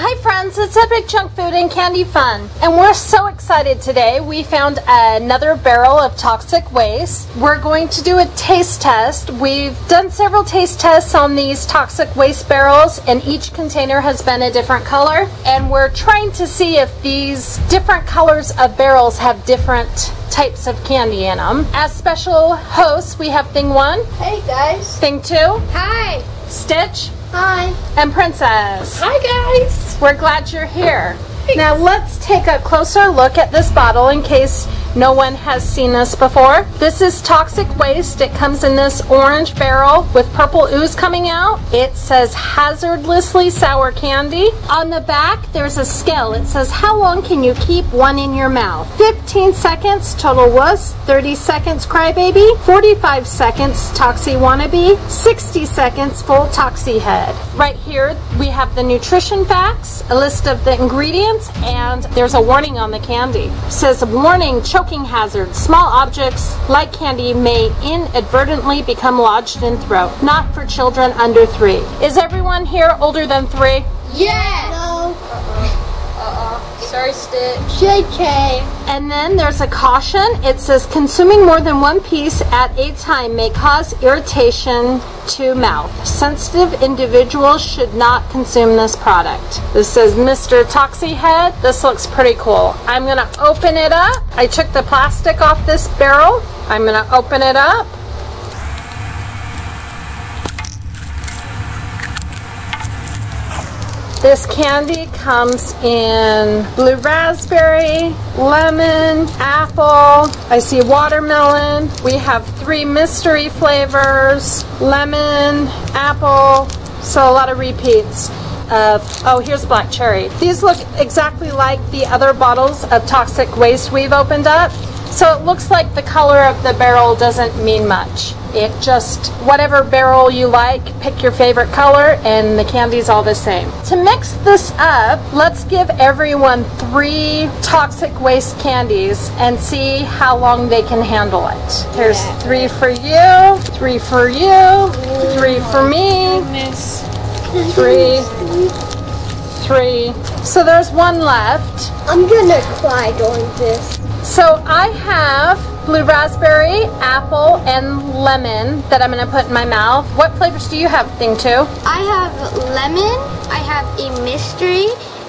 Hi friends, it's Epic Junk Food and Candy Fun, and we're so excited today. We found another barrel of toxic waste. We're going to do a taste test. We've done several taste tests on these toxic waste barrels, and each container has been a different color. And we're trying to see if these different colors of barrels have different types of candy in them. As special hosts, we have Thing One. Hey guys. Thing Two. Hi. Stitch. Hi. And Princess. Hi guys. We're glad you're here. Thanks. Now let's take a closer look at this bottle in case no one has seen this before. This is toxic waste. It comes in this orange barrel with purple ooze coming out. It says hazardously sour candy. On the back there's a scale. It says how long can you keep one in your mouth? 15 seconds total wuss, 30 seconds crybaby, 45 seconds toxie wannabe, 60 seconds full toxie head. Right here we have the nutrition facts, a list of the ingredients, and there's a warning on the candy. It says warning, choking hazard. Small objects like candy may inadvertently become lodged in throat. Not for children under 3. Is everyone here older than 3? Yes! No. Sorry, Stitch. JK. And then there's a caution. It says consuming more than one piece at a time may cause irritation to mouth. Sensitive individuals should not consume this product. This says Mr. Toxie Head. This looks pretty cool. I'm going to open it up. I took the plastic off this barrel. I'm going to open it up. This candy comes in blue raspberry, lemon, apple, I see watermelon. We have 3 mystery flavors, lemon, apple, so a lot of repeats. Oh, here's black cherry. These look exactly like the other bottles of toxic waste we've opened up. So it looks like the color of the barrel doesn't mean much. It just, whatever barrel you like, pick your favorite color and the candy's all the same. To mix this up, let's give everyone 3 toxic waste candies and see how long they can handle it. Here's 3 for you, 3 for you, 3 for me, 3, 3. So there's 1 left. I'm gonna cry doing this. So I have blue raspberry, apple, and lemon that I'm going to put in my mouth. What flavors do you have, Thing Two? I have lemon, I have a mystery,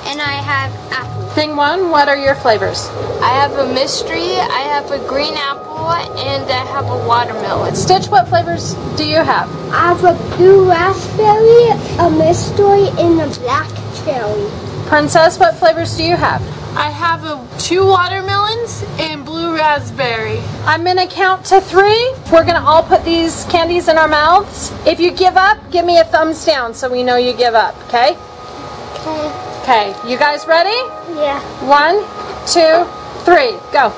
and I have apple. Thing One, what are your flavors? I have a mystery, I have a green apple, and I have a watermelon. Stitch, what flavors do you have? I have a blue raspberry, a mystery, and a black cherry. Princess, what flavors do you have? I have 2 watermelons and blue raspberry. I'm going to count to 3. We're going to all put these candies in our mouths. If you give up, give me a thumbs down so we know you give up, okay? Okay. Okay. You guys ready? Yeah. 1, 2, 3. Go.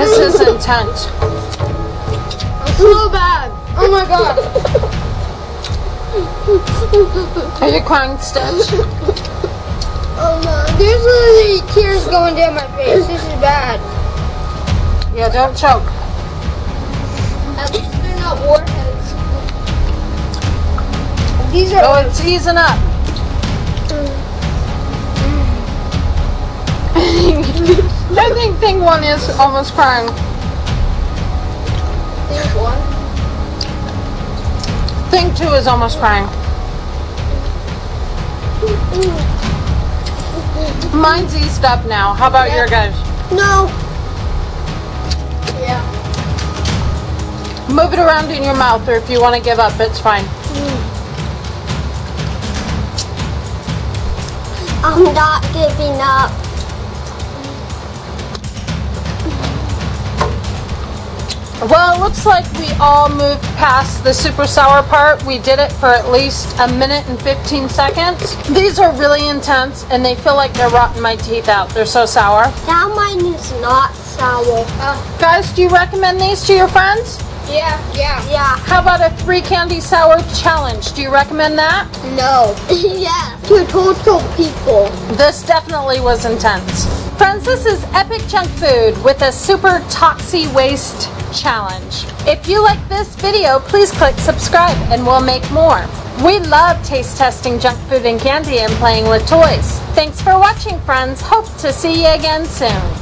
This is intense. So bad! Oh my god! Are you crying, Stitch? Oh no, there's literally tears going down my face. This is bad. Yeah, don't choke. At least they're not Warheads. These are. Oh, it's season up. I think Thing One is almost crying. Thing Two is almost crying. Mine's eased up now. How about your guys? No. Yeah. Move it around in your mouth, or if you want to give up, it's fine. I'm not giving up. Well, it looks like we all moved past the super sour part. We did it for at least a minute and 15 seconds. These are really intense, and they feel like they're rotting my teeth out. They're so sour. Now mine is not sour. Guys, do you recommend these to your friends? Yeah. Yeah. How about a 3 candy sour challenge? Do you recommend that? No. Yeah. To total people. This definitely was intense. Friends, this is Epic Junk Food with a super Toxic Waste challenge. If you like this video, please click subscribe and we'll make more. We love taste testing junk food and candy and playing with toys. Thanks for watching, friends. Hope to see you again soon.